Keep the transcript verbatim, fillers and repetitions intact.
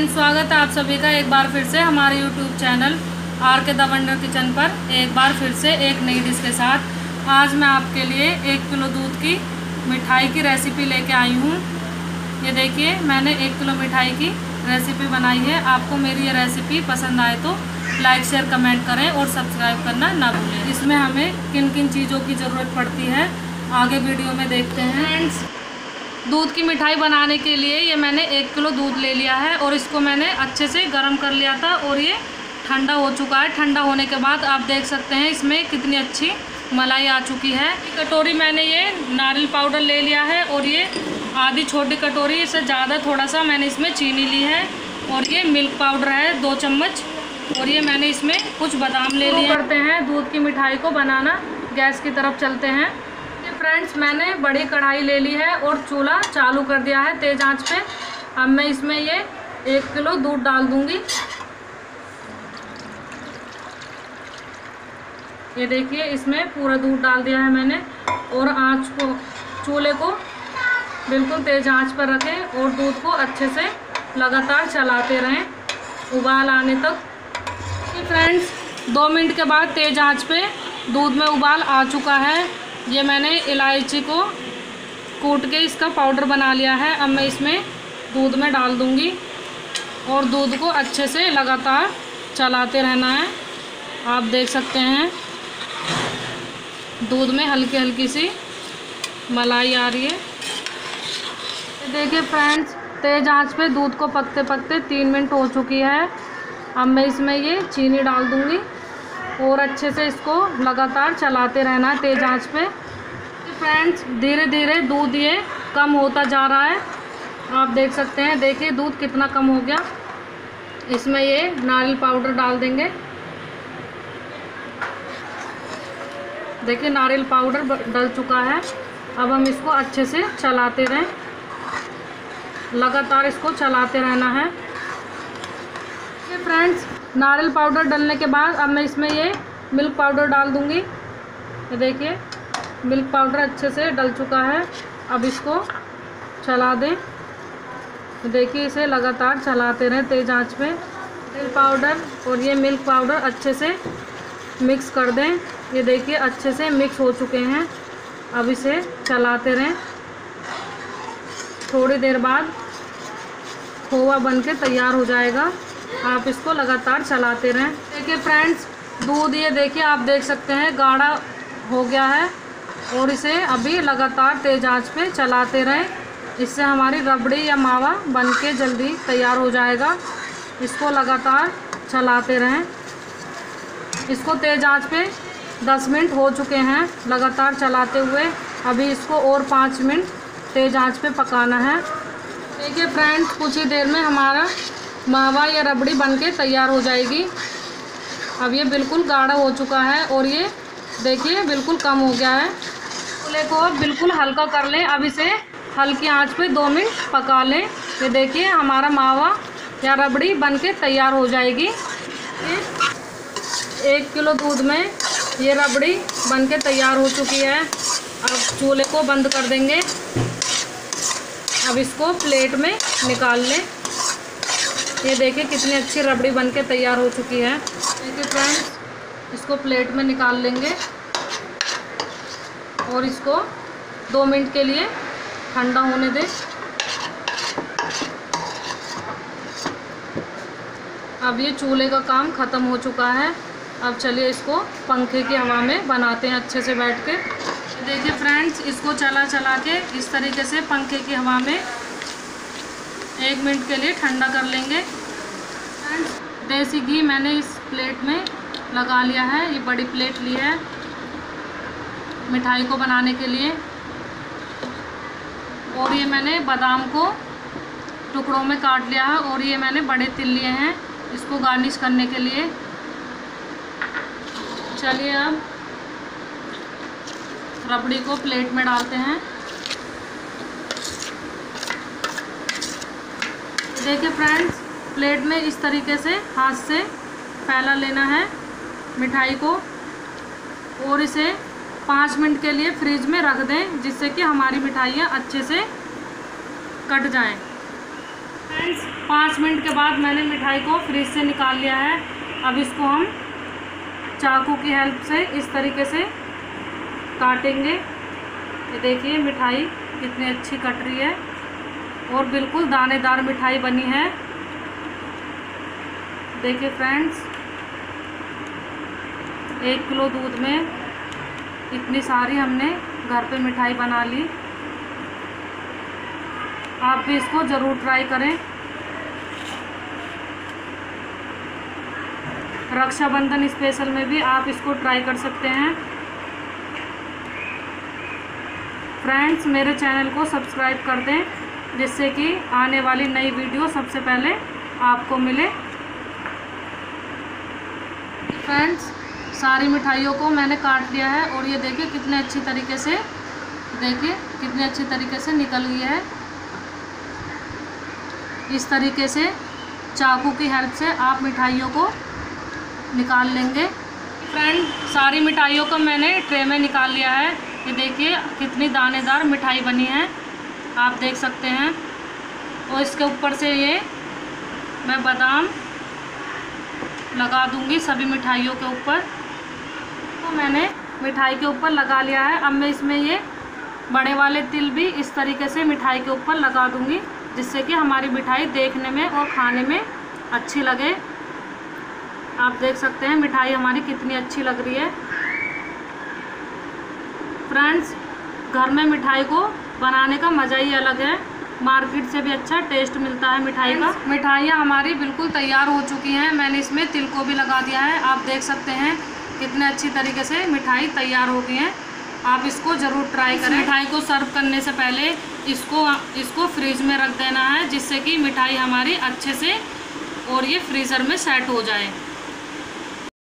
Friend, स्वागत है आप सभी का एक बार फिर से हमारे YouTube channel R K the wonder kitchen पर एक बार फिर से एक नई डिश के साथ। आज मैं आपके लिए एक किलो दूध की मिठाई की रेसिपी लेके आई हूँ। ये देखिए, मैंने एक किलो मिठाई की रेसिपी बनाई है। आपको मेरी ये रेसिपी पसंद आए तो लाइक शेयर कमेंट करें और सब्सक्राइब करना ना भूलें। इसमें हमें किन किन चीज़ों की ज़रूरत पड़ती है आगे वीडियो में देखते हैं। दूध की मिठाई बनाने के लिए ये मैंने एक किलो दूध ले लिया है और इसको मैंने अच्छे से गर्म कर लिया था और ये ठंडा हो चुका है। ठंडा होने के बाद आप देख सकते हैं इसमें कितनी अच्छी मलाई आ चुकी है। कटोरी मैंने ये नारियल पाउडर ले लिया है और ये आधी छोटी कटोरी से ज़्यादा थोड़ा सा मैंने इसमें चीनी ली है और ये मिल्क पाउडर है दो चम्मच और ये मैंने इसमें कुछ बादाम ले लिए। करते हैं दूध की मिठाई को बनाना, गैस की तरफ चलते हैं। फ्रेंड्स, मैंने बड़ी कढ़ाई ले ली है और चूल्हा चालू कर दिया है तेज़ आंच पे। अब मैं इसमें ये एक किलो दूध डाल दूंगी। ये देखिए, इसमें पूरा दूध डाल दिया है मैंने और आंच को चूल्हे को बिल्कुल तेज़ आंच पर रखें और दूध को अच्छे से लगातार चलाते रहें उबाल आने तक। फ्रेंड्स, दो मिनट के बाद तेज़ आंच पे दूध में उबाल आ चुका है। ये मैंने इलायची को कूट के इसका पाउडर बना लिया है। अब मैं इसमें दूध में डाल दूंगी और दूध को अच्छे से लगातार चलाते रहना है। आप देख सकते हैं दूध में हल्की हल्की सी मलाई आ रही है। देखिए फ्रेंड्स, तेज़ आंच पे दूध को पकते पकते तीन मिनट हो चुकी है। अब मैं इसमें ये चीनी डाल दूंगी और अच्छे से इसको लगातार चलाते रहना है तेज़ आंच पे। फ्रेंड्स, धीरे धीरे दूध ये कम होता जा रहा है। आप देख सकते हैं, देखिए दूध कितना कम हो गया। इसमें ये नारियल पाउडर डाल देंगे। देखिए नारियल पाउडर डल चुका है। अब हम इसको अच्छे से चलाते रहें, लगातार इसको चलाते रहना है। फ्रेंड्स, नारियल पाउडर डालने के बाद अब मैं इसमें ये मिल्क पाउडर डाल दूंगी। ये देखिए मिल्क पाउडर अच्छे से डल चुका है। अब इसको चला दें। देखिए इसे लगातार चलाते रहें तेज़ आंच पे। मिल्क पाउडर और ये मिल्क पाउडर अच्छे से मिक्स कर दें। ये देखिए अच्छे से मिक्स हो चुके हैं। अब इसे चलाते रहें। थोड़ी देर बाद खोवा बनके तैयार हो जाएगा। आप इसको लगातार चलाते रहें। देखिए फ्रेंड्स, दूध ये देखिए आप देख सकते हैं गाढ़ा हो गया है और इसे अभी लगातार तेज़ आंच पे चलाते रहें। इससे हमारी रबड़ी या मावा बनके जल्दी तैयार हो जाएगा। इसको लगातार चलाते रहें। इसको तेज़ आंच पे दस मिनट हो चुके हैं लगातार चलाते हुए। अभी इसको और पाँच मिनट तेज़ आंच पे पकाना है। देखिए फ्रेंड्स, कुछ ही देर में हमारा मावा या रबड़ी बनके तैयार हो जाएगी। अब ये बिल्कुल गाढ़ा हो चुका है और ये देखिए बिल्कुल कम हो गया है। चूल्हे को बिल्कुल हल्का कर लें। अब इसे हल्की आंच पे दो मिनट पका लें। ये देखिए हमारा मावा या रबड़ी बनके तैयार हो जाएगी। एक किलो दूध में ये रबड़ी बनके तैयार हो चुकी है। अब चूल्हे को बंद कर देंगे। अब इसको प्लेट में निकाल लें। ये देखिए कितनी अच्छी रबड़ी बनके तैयार हो चुकी है। देखिए फ्रेंड्स, इसको प्लेट में निकाल लेंगे और इसको दो मिनट के लिए ठंडा होने दें। अब ये चूल्हे का काम ख़त्म हो चुका है। अब चलिए इसको पंखे की हवा में बनाते हैं अच्छे से बैठ के। देखिए फ्रेंड्स, इसको चला चला के इस तरीके से पंखे की हवा में एक मिनट के लिए ठंडा कर लेंगे। फ्रेंड्स, देसी घी मैंने इस प्लेट में लगा लिया है। ये बड़ी प्लेट ली है मिठाई को बनाने के लिए। और ये मैंने बादाम को टुकड़ों में काट लिया है और ये मैंने बड़े तिल लिए हैं इसको गार्निश करने के लिए। चलिए अब रबड़ी को प्लेट में डालते हैं। देखिए फ्रेंड्स, प्लेट में इस तरीके से हाथ से फैला लेना है मिठाई को और इसे पाँच मिनट के लिए फ्रिज में रख दें जिससे कि हमारी मिठाइयाँ अच्छे से कट जाएं। फ्रेंड्स, पाँच मिनट के बाद मैंने मिठाई को फ्रिज से निकाल लिया है। अब इसको हम चाकू की हेल्प से इस तरीके से काटेंगे। ये देखिए मिठाई कितनी अच्छी कट रही है और बिल्कुल दानेदार मिठाई बनी है। देखिए फ्रेंड्स, एक किलो दूध में इतनी सारी हमने घर पे मिठाई बना ली। आप भी इसको ज़रूर ट्राई करें। रक्षाबंधन स्पेशल में भी आप इसको ट्राई कर सकते हैं। फ्रेंड्स, मेरे चैनल को सब्सक्राइब कर दें जिससे कि आने वाली नई वीडियो सबसे पहले आपको मिले। फ्रेंड्स, सारी मिठाइयों को मैंने काट लिया है और ये देखिए कितने अच्छी तरीके से देखिए कितने अच्छी तरीके से निकल गई है। इस तरीके से चाकू की हेल्प से आप मिठाइयों को निकाल लेंगे। फ्रेंड, सारी मिठाइयों को मैंने ट्रे में निकाल लिया है। ये देखिए कितनी दानेदार मिठाई बनी है, आप देख सकते हैं। और इसके ऊपर से ये मैं बादाम लगा दूंगी सभी मिठाइयों के ऊपर। तो मैंने मिठाई के ऊपर लगा लिया है। अब मैं इसमें ये बड़े वाले तिल भी इस तरीके से मिठाई के ऊपर लगा दूंगी जिससे कि हमारी मिठाई देखने में और खाने में अच्छी लगे। आप देख सकते हैं मिठाई हमारी कितनी अच्छी लग रही है। फ्रेंड्स, घर में मिठाई को बनाने का मज़ा ही अलग है, मार्केट से भी अच्छा टेस्ट मिलता है मिठाई का। मिठाइयाँ हमारी बिल्कुल तैयार हो चुकी हैं। मैंने इसमें तिल को भी लगा दिया है। आप देख सकते हैं कितने अच्छी तरीके से मिठाई तैयार हो गई है। आप इसको ज़रूर ट्राई करें। मिठाई को सर्व करने से पहले इसको इसको फ्रीज में रख देना है जिससे कि मिठाई हमारी अच्छे से और ये फ्रीज़र में सेट हो जाए।